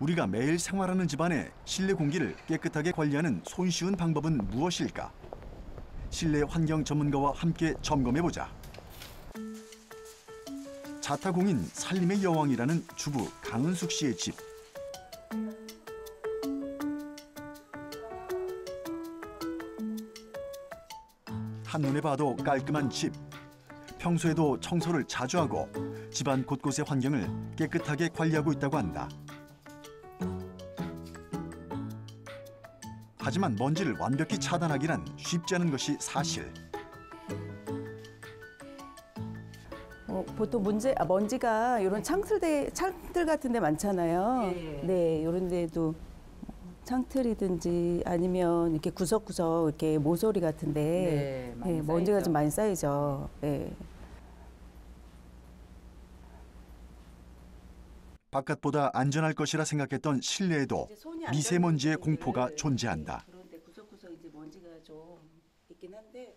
우리가 매일 생활하는 집안에 실내 공기를 깨끗하게 관리하는 손쉬운 방법은 무엇일까? 실내 환경 전문가와 함께 점검해보자. 자타공인 살림의 여왕이라는 주부 강은숙 씨의 집. 한눈에 봐도 깔끔한 집. 평소에도 청소를 자주 하고 집안 곳곳의 환경을 깨끗하게 관리하고 있다고 한다. 하지만 먼지를 완벽히 차단하기란 쉽지 않은 것이 사실. 보통 먼지가 이런 창틀 같은 데 많잖아요. 네, 이런 데도 창틀이든지 아니면 이렇게 구석구석 이렇게 모서리 같은데 네, 네, 먼지가 좀 많이 쌓이죠. 네. 바깥보다 안전할 것이라 생각했던 실내에도 미세먼지의 공포가 존재한다. 그런데 구석구석 이제 먼지가 좀 있긴 한데.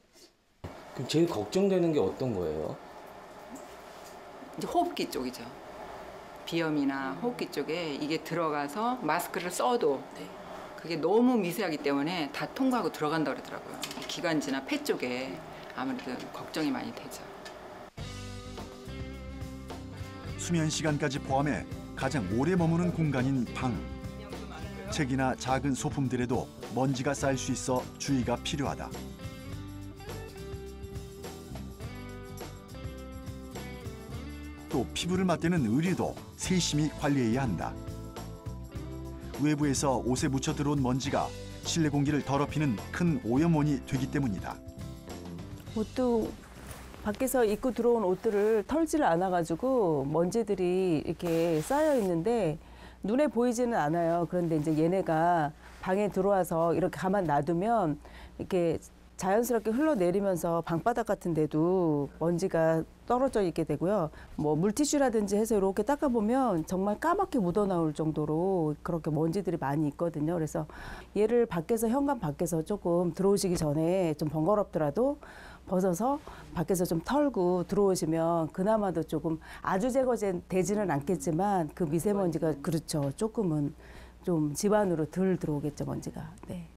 그럼 제일 걱정되는 게 어떤 거예요? 이제 호흡기 쪽이죠. 비염이나 호흡기 쪽에 이게 들어가서 마스크를 써도 그게 너무 미세하기 때문에 다 통과하고 들어간다 그러더라고요. 기관지나 폐 쪽에 아무래도 걱정이 많이 되죠. 수면 시간까지 포함해 가장 오래 머무는 공간인 방. 책이나 작은 소품들에도 먼지가 쌓일 수 있어 주의가 필요하다. 또 피부를 맞대는 의류도 세심히 관리해야 한다. 외부에서 옷에 묻혀 들어온 먼지가 실내 공기를 더럽히는 큰 오염원이 되기 때문이다. 옷도 밖에서 입고 들어온 옷들을 털지를 않아가지고 먼지들이 이렇게 쌓여 있는데 눈에 보이지는 않아요. 그런데 이제 얘네가 방에 들어와서 이렇게 가만 놔두면 이렇게 자연스럽게 흘러내리면서 방바닥 같은 데도 먼지가 떨어져 있게 되고요. 뭐 물티슈라든지 해서 이렇게 닦아보면 정말 까맣게 묻어나올 정도로 그렇게 먼지들이 많이 있거든요. 그래서 얘를 밖에서 현관 밖에서 조금 들어오시기 전에 좀 번거롭더라도 벗어서 밖에서 좀 털고 들어오시면 그나마도 조금 아주 제거되지는 않겠지만 그 미세먼지가 그렇죠. 조금은 좀 집안으로 덜 들어오겠죠, 먼지가. 네.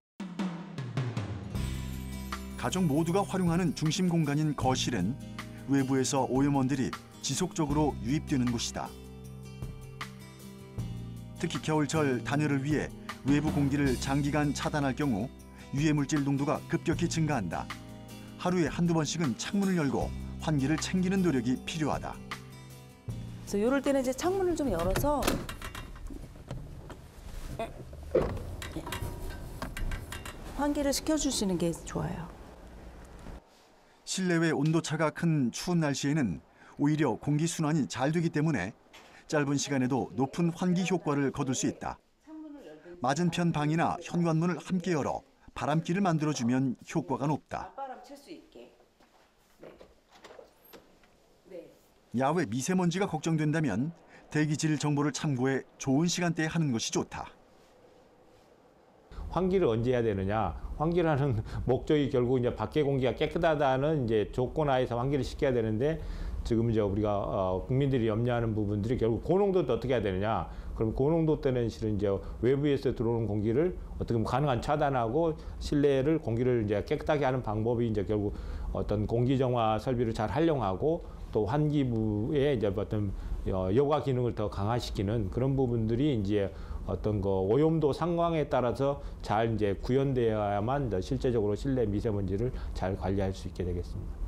가족 모두가 활용하는 중심 공간인 거실은 외부에서 오염원들이 지속적으로 유입되는 곳이다. 특히 겨울철 단열을 위해 외부 공기를 장기간 차단할 경우 유해물질 농도가 급격히 증가한다. 하루에 한두 번씩은 창문을 열고 환기를 챙기는 노력이 필요하다. 그래서 이럴 때는 이제 창문을 좀 열어서 환기를 시켜주시는 게 좋아요. 실내외 온도차가 큰 추운 날씨에는 오히려 공기순환이 잘 되기 때문에 짧은 시간에도 높은 환기 효과를 거둘 수 있다. 맞은편 방이나 현관문을 함께 열어 바람길을 만들어주면 효과가 높다. 야외 미세먼지가 걱정된다면 대기질 정보를 참고해 좋은 시간대에 하는 것이 좋다. 환기를 언제 해야 되느냐? 환기를 하는 목적이 결국 이제 밖에 공기가 깨끗하다는 이제 조건 하에서 환기를 시켜야 되는데 지금 이제 우리가 국민들이 염려하는 부분들이 결국 고농도 때 어떻게 해야 되느냐? 그럼 고농도 때는 실은 이제 외부에서 들어오는 공기를 어떻게 보면 가능한 차단하고 실내를 공기를 이제 깨끗하게 하는 방법이 이제 결국 어떤 공기 정화 설비를 잘 활용하고 또 환기부에 이제 어떤 여과 기능을 더 강화시키는 그런 부분들이 이제 어떤 거 오염도 상황에 따라서 잘 이제 구현되어야만 실제적으로 실내 미세먼지를 잘 관리할 수 있게 되겠습니다.